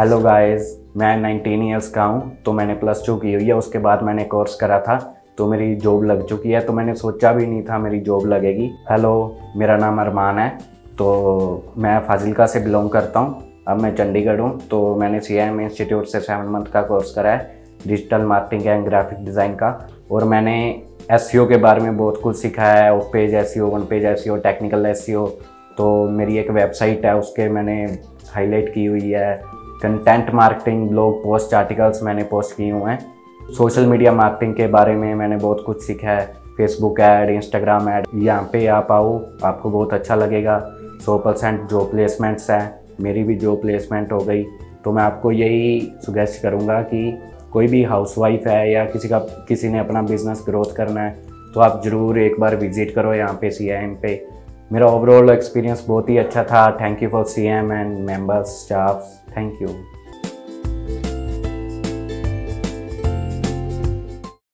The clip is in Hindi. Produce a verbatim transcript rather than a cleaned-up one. हेलो गाइस, मैं नाइनटीन इयर्स का हूँ। तो मैंने प्लस टू की हुई है, उसके बाद मैंने कोर्स करा था, तो मेरी जॉब लग चुकी है। तो मैंने सोचा भी नहीं था मेरी जॉब लगेगी। हेलो, मेरा नाम अरमान है। तो मैं फाजिल्का से बिलोंग करता हूँ। अब मैं चंडीगढ़ हूँ। तो मैंने सीआईएम इंस्टीट्यूट से सेवन मंथ का कोर्स करा है digital marketing and graphic design का। और मैंने एसईओ के बारे में बहुत कुछ सीखा है, off page SEO, on page SEO, technical SEO. तो मेरी एक वेबसाइट है, उसके मैंने हाईलाइट की हुई है। Content marketing, blog post, articles मैंने पोस्ट किए हुए हैं। सोशल मीडिया मार्केटिंग के बारे में मैंने बहुत कुछ सीखा है, फेसबुक ऐड, इंस्टाग्राम ऐड। यहाँ पे आप आओ, आपको बहुत अच्छा लगेगा। सौ परसेंट जॉब प्लेसमेंट्स हैं, मेरी भी जॉब प्लेसमेंट हो गई। तो मैं आपको यही सुगेस्ट करूँगा कि कोई भी हाउसवाइफ है या किसी का किसी ने अपना बिजनेस ग्रोथ करना है तो आप ज़रूर एक बार विजिट करो यहाँ पे सीआईएम पे। मेरा ओवरऑल एक्सपीरियंस बहुत ही अच्छा था। Thank you for CIM and members, staff, thank you.